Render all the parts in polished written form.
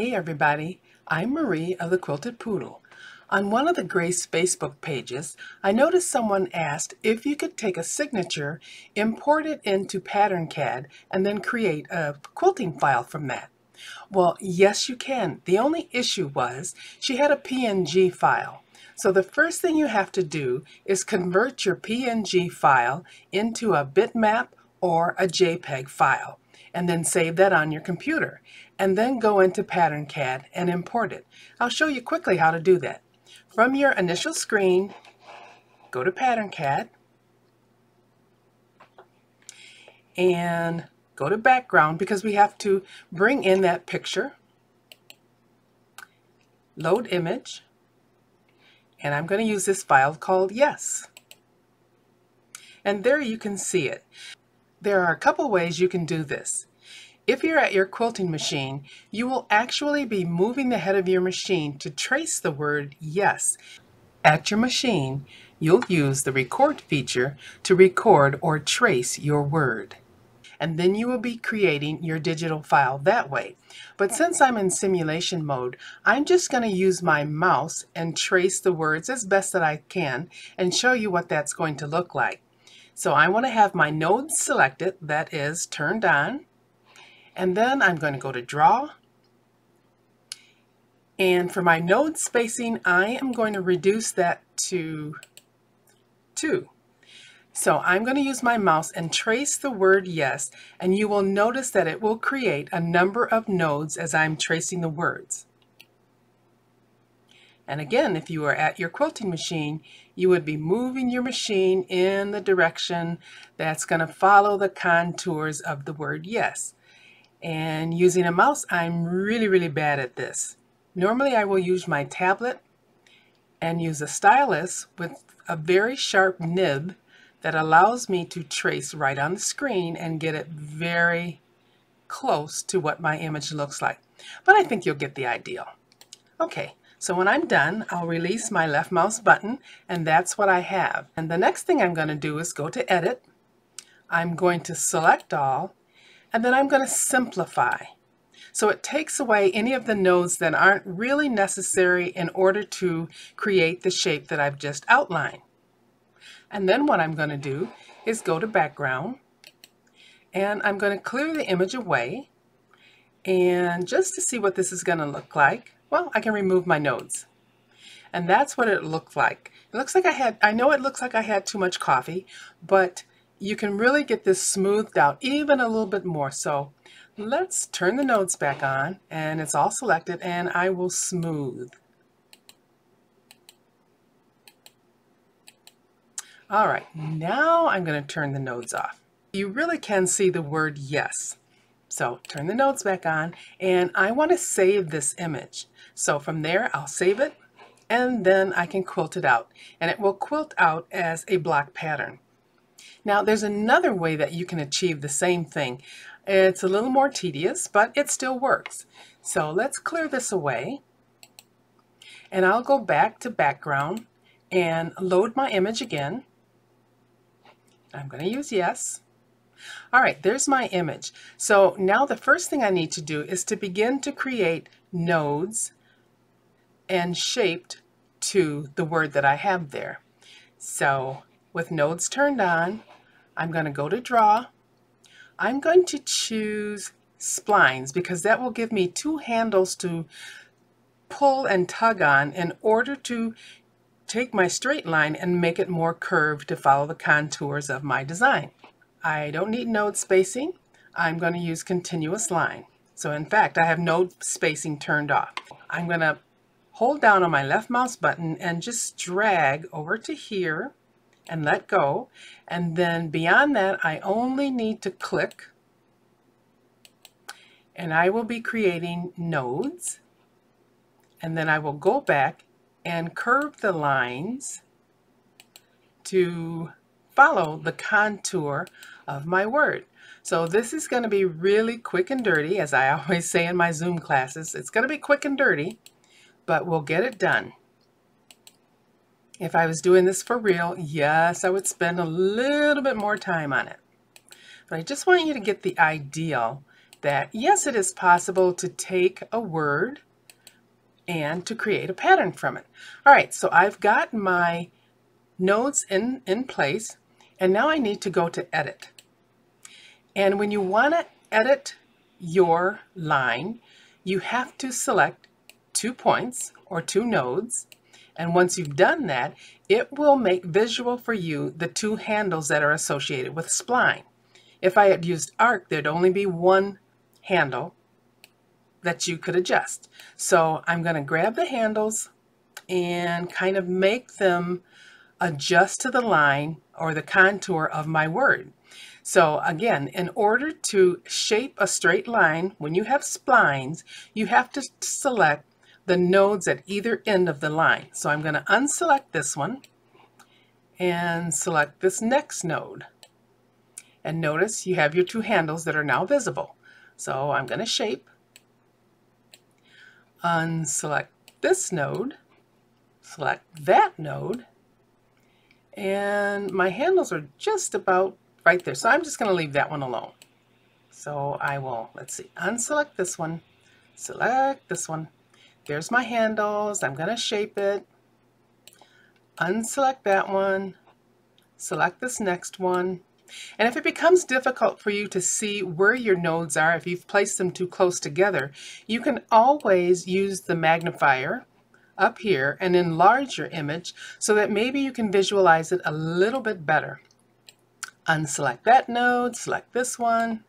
Hey everybody, I'm Marie of The Quilted Poodle. On one of the Grace Facebook pages, I noticed someone asked if you could take a signature, import it into PatternCAD, and then create a quilting file from that. Well, yes you can. The only issue was she had a PNG file. So the first thing you have to do is convert your PNG file into a bitmap or a JPEG file, and then save that on your computer, and then go into PatternCAD and import it. I'll show you quickly how to do that. From your initial screen, go to PatternCAD, and go to background because we have to bring in that picture, load image, and I'm going to use this file called Yes. And there you can see it. There are a couple ways you can do this. If you're at your quilting machine, you will actually be moving the head of your machine to trace the word yes. At your machine, you'll use the record feature to record or trace your word. And then you will be creating your digital file that way. But since I'm in simulation mode, I'm just going to use my mouse and trace the words as best that I can and show you what that's going to look like. So I want to have my node selected, that is turned on, and then I'm going to go to Draw, and for my node spacing I am going to reduce that to 2. So I'm going to use my mouse and trace the word yes, and you will notice that it will create a number of nodes as I'm tracing the words. And again, if you are at your quilting machine, you would be moving your machine in the direction that's going to follow the contours of the word yes. And using a mouse, I'm really bad at this. Normally I will use my tablet and use a stylus with a very sharp nib that allows me to trace right on the screen and get it very close to what my image looks like. But I think you'll get the idea. Okay. So when I'm done, I'll release my left mouse button, and that's what I have. And the next thing I'm going to do is go to Edit. I'm going to select all, and then I'm going to simplify. So it takes away any of the nodes that aren't really necessary in order to create the shape that I've just outlined. And then what I'm going to do is go to Background, and I'm going to clear the image away, and just to see what this is going to look like. Well, I can remove my nodes. And that's what it looked like. It looks like I know it looks like I had too much coffee, but you can really get this smoothed out even a little bit more. So let's turn the nodes back on, and it's all selected, and I will smooth. All right, now I'm going to turn the nodes off. You really can see the word yes. So turn the nodes back on, and I want to save this image. So from there, I'll save it, and then I can quilt it out, and it will quilt out as a block pattern. Now there's another way that you can achieve the same thing. It's a little more tedious, but it still works. So let's clear this away, and I'll go back to background and load my image again. I'm going to use yes. All right, there's my image. So now the first thing I need to do is to begin to create nodes and shaped to the word that I have there. So with nodes turned on, I'm going to go to Draw. I'm going to choose Splines because that will give me two handles to pull and tug on in order to take my straight line and make it more curved to follow the contours of my design. I don't need node spacing. I'm going to use continuous line. So in fact, I have node spacing turned off. I'm going to hold down on my left mouse button and just drag over to here and let go. And then beyond that, I only need to click, and I will be creating nodes. And then I will go back and curve the lines to follow the contour of my word. So this is going to be really quick and dirty, as I always say in my Zoom classes. It's going to be quick and dirty, but we'll get it done. If I was doing this for real, yes, I would spend a little bit more time on it. But I just want you to get the idea that yes, it is possible to take a word and to create a pattern from it. All right, so I've got my nodes in place, and now I need to go to edit. And when you want to edit your line, you have to select 2 points or 2 nodes. And once you've done that, it will make visual for you the 2 handles that are associated with spline. If I had used arc, there'd only be 1 handle that you could adjust. So I'm going to grab the handles and kind of make them adjust to the line or the contour of my word. So again, in order to shape a straight line, when you have splines, you have to select the nodes at either end of the line. So I'm going to unselect this one and select this next node. And notice you have your 2 handles that are now visible. So I'm going to shape, unselect this node, select that node, and my handles are just about right there. So I'm just going to leave that one alone. So I will, let's see, unselect this one, select this one. There's my handles. I'm going to shape it, unselect that one, select this next one. And if it becomes difficult for you to see where your nodes are, if you've placed them too close together, you can always use the magnifier up here and enlarge your image so that maybe you can visualize it a little bit better. Unselect that node, select this one.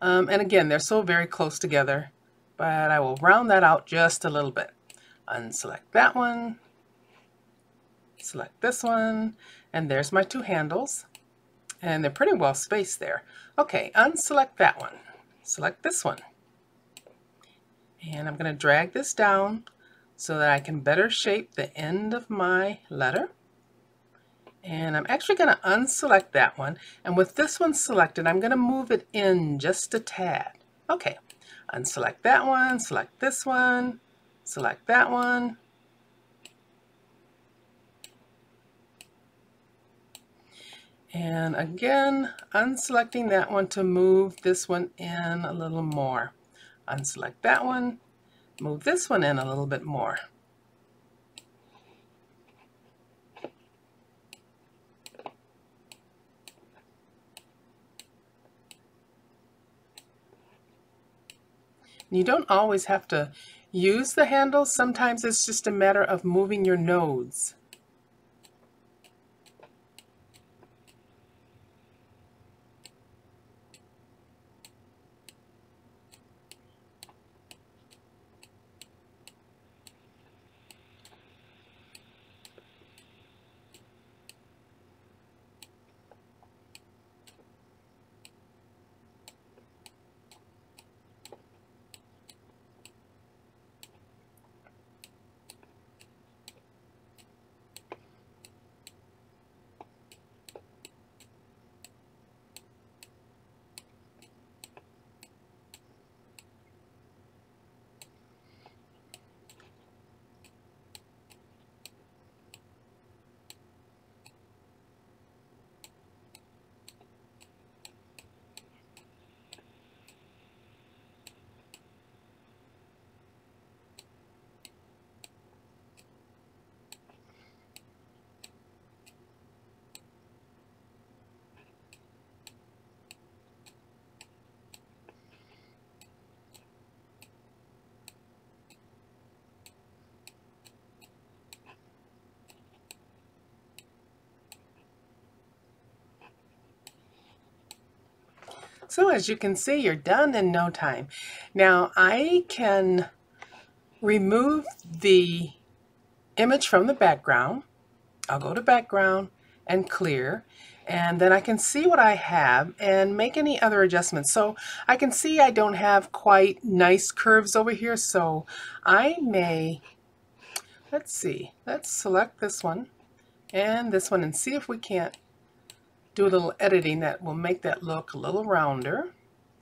And again, they're so very close together, but I will round that out just a little bit. Unselect that one, select this one, and there's my 2 handles. And they're pretty well spaced there. Okay, unselect that one, select this one. And I'm going to drag this down so that I can better shape the end of my letter. And I'm actually going to unselect that one. And with this one selected, I'm going to move it in just a tad. Okay. Unselect that one, select this one, select that one. And again, unselecting that one to move this one in a little more. Unselect that one, move this one in a little bit more. You don't always have to use the handles. Sometimes it's just a matter of moving your nodes. So as you can see, you're done in no time. Now I can remove the image from the background. I'll go to background and clear, and then I can see what I have and make any other adjustments. So I can see I don't have quite nice curves over here, so I may, let's see, let's select this one and this one and see if we can't do a little editing that will make that look a little rounder.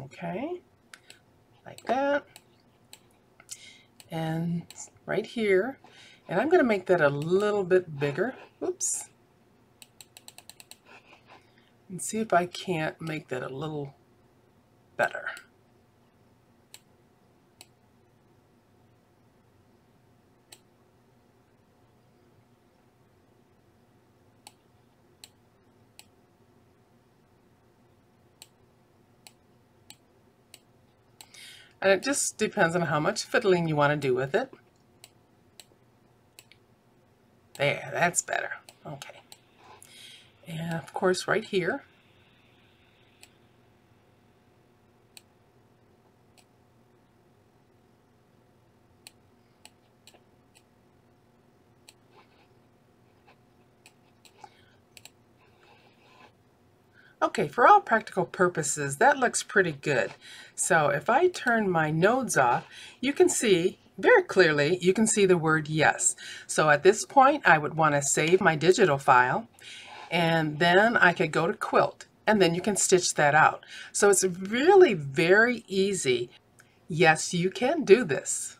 Okay, like that, and right here, and I'm going to make that a little bit bigger. Oops, and see if I can't make that a little better. and it just depends on how much fiddling you want to do with it. There, that's better. Okay. And of course right here. Okay, for all practical purposes, that looks pretty good. So if I turn my nodes off, you can see very clearly, you can see the word yes. So at this point, I would want to save my digital file, and then I could go to Quilt, and then you can stitch that out. So it's really very easy. Yes, you can do this.